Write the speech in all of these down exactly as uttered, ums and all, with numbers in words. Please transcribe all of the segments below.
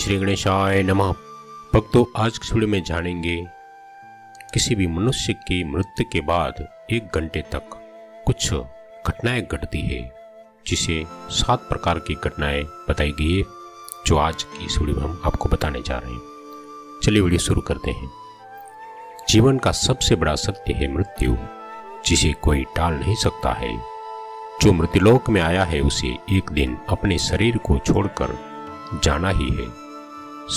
श्री गणेशाय नमः। भक्तों, आज के वीडियो में जानेंगे किसी भी मनुष्य की मृत्यु के बाद एक घंटे तक कुछ घटनाएं घटती है, जिसे सात प्रकार की घटनाएं बताई गई है, जो आज की इस वीडियो में हम आपको बताने जा रहे हैं। चलिए वीडियो शुरू करते हैं। जीवन का सबसे बड़ा सत्य है मृत्यु, जिसे कोई टाल नहीं सकता है। जो मृत्युलोक में आया है उसे एक दिन अपने शरीर को छोड़कर जाना ही है।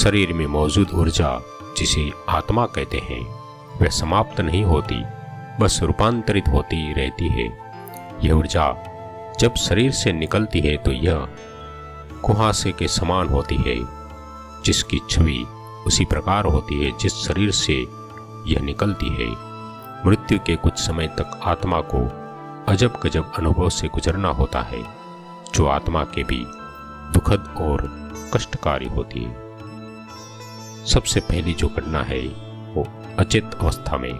शरीर में मौजूद ऊर्जा, जिसे आत्मा कहते हैं, वह समाप्त नहीं होती, बस रूपांतरित होती रहती है। यह ऊर्जा जब शरीर से निकलती है तो यह कुहासे के समान होती है, जिसकी छवि उसी प्रकार होती है जिस शरीर से यह निकलती है। मृत्यु के कुछ समय तक आत्मा को अजब गजब अनुभव से गुजरना होता है, जो आत्मा के भी दुखद और कष्टकारी होती है। सबसे पहली जो घटना है वो अचेत अवस्था में।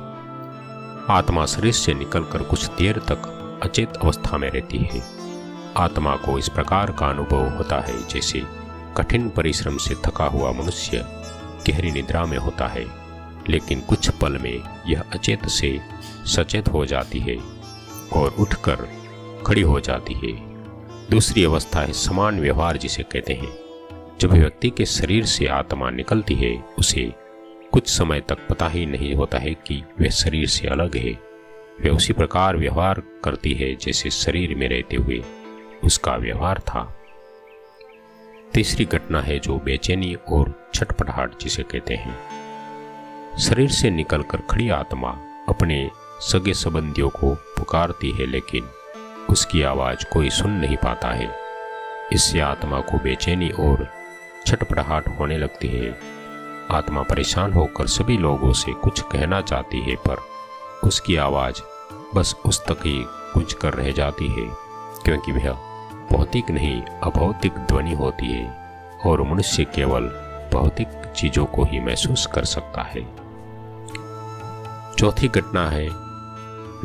आत्मा शरीर से निकलकर कुछ देर तक अचेत अवस्था में रहती है। आत्मा को इस प्रकार का अनुभव होता है जैसे कठिन परिश्रम से थका हुआ मनुष्य गहरी निद्रा में होता है, लेकिन कुछ पल में यह अचेत से सचेत हो जाती है और उठकर खड़ी हो जाती है। दूसरी अवस्था है समान व्यवहार, जिसे कहते हैं। जब व्यक्ति के शरीर से आत्मा निकलती है उसे कुछ समय तक पता ही नहीं होता है कि वह शरीर से अलग है। वह उसी प्रकार व्यवहार करती है जैसे शरीर में रहते हुए उसका व्यवहार था। तीसरी घटना है जो बेचैनी और छटपटाहट, जिसे कहते हैं। शरीर से निकलकर खड़ी आत्मा अपने सगे संबंधियों को पुकारती है, लेकिन उसकी आवाज़ कोई सुन नहीं पाता है। इससे आत्मा को बेचैनी और छटपटाहट होने लगती है। आत्मा परेशान होकर सभी लोगों से कुछ कहना चाहती है, पर उसकी आवाज़ बस उस तक ही गूंज कर रह जाती है, क्योंकि वह भौतिक नहीं अभौतिक ध्वनि होती है और मनुष्य केवल भौतिक चीज़ों को ही महसूस कर सकता है। चौथी घटना है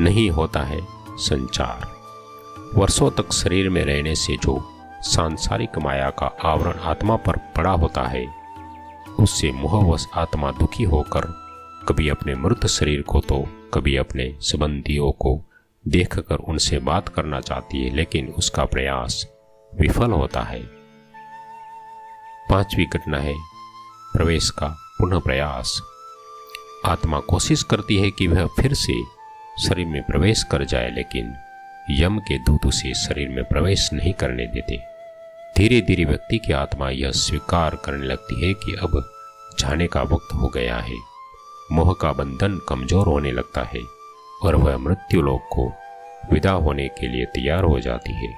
नहीं होता है संचार। वर्षों तक शरीर में रहने से जो सांसारिक माया का आवरण आत्मा पर पड़ा होता है, उससे मोहवश आत्मा दुखी होकर कभी अपने मृत शरीर को तो कभी अपने संबंधियों को देखकर उनसे बात करना चाहती है, लेकिन उसका प्रयास विफल होता है। पांचवी घटना है प्रवेश का पुनः प्रयास। आत्मा कोशिश करती है कि वह फिर से शरीर में प्रवेश कर जाए, लेकिन यम के दूत उसे शरीर में प्रवेश नहीं करने देते। धीरे धीरे व्यक्ति की आत्मा यह स्वीकार करने लगती है कि अब जाने का वक्त हो गया है। मोह का बंधन कमजोर होने लगता है और वह मृत्यु लोक को विदा होने के लिए तैयार हो जाती है।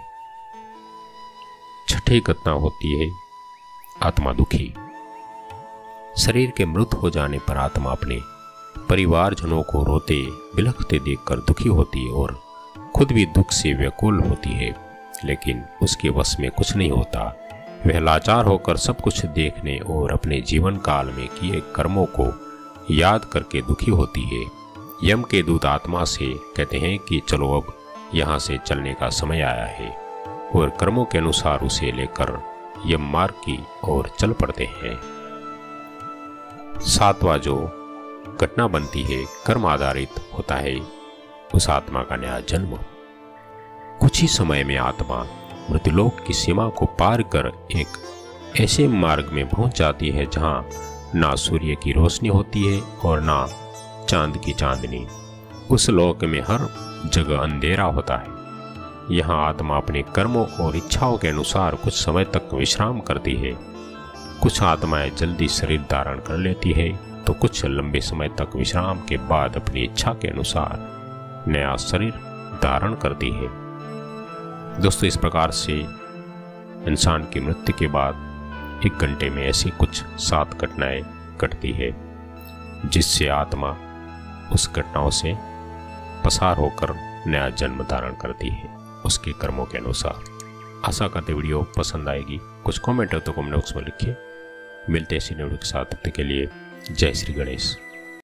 छठी घटना होती है आत्मा दुखी। शरीर के मृत हो जाने पर आत्मा अपने परिवारजनों को रोते बिलखते देखकर दुखी होती है और खुद भी दुख से व्याकुल होती है, लेकिन उसके वश में कुछ नहीं होता। वह लाचार होकर सब कुछ देखने और अपने जीवन काल में किए कर्मों को याद करके दुखी होती है। यम के दूत आत्मा से कहते हैं कि चलो अब यहाँ से चलने का समय आया है, और कर्मों के अनुसार उसे लेकर यम मार्ग की ओर चल पड़ते हैं। सातवां जो घटना बनती है कर्म आधारित होता है उस आत्मा का नया जन्म। कुछ ही समय में आत्मा मृत्युलोक की सीमा को पार कर एक ऐसे मार्ग में पहुंच जाती है जहां ना सूर्य की रोशनी होती है और ना चांद की चांदनी। उस लोक में हर जगह अंधेरा होता है। यहां आत्मा अपने कर्मों और इच्छाओं के अनुसार कुछ समय तक विश्राम करती है। कुछ आत्माएं जल्दी शरीर धारण कर लेती है, तो कुछ लंबे समय तक विश्राम के बाद अपनी इच्छा के अनुसार नया शरीर धारण करती है। दोस्तों, इस प्रकार से इंसान की मृत्यु के बाद एक घंटे में ऐसी कुछ सात घटनाएं घटती है, जिससे आत्मा उस घटनाओं से पसार होकर नया जन्म धारण करती है उसके कर्मों के अनुसार। आशा करते वीडियो पसंद आएगी। कुछ कमेंट हो तो कमेंट बॉक्स में लिखिए। मिलते हैं ऐसी वीडियो के साथ, तब तक के लिए जय श्री गणेश।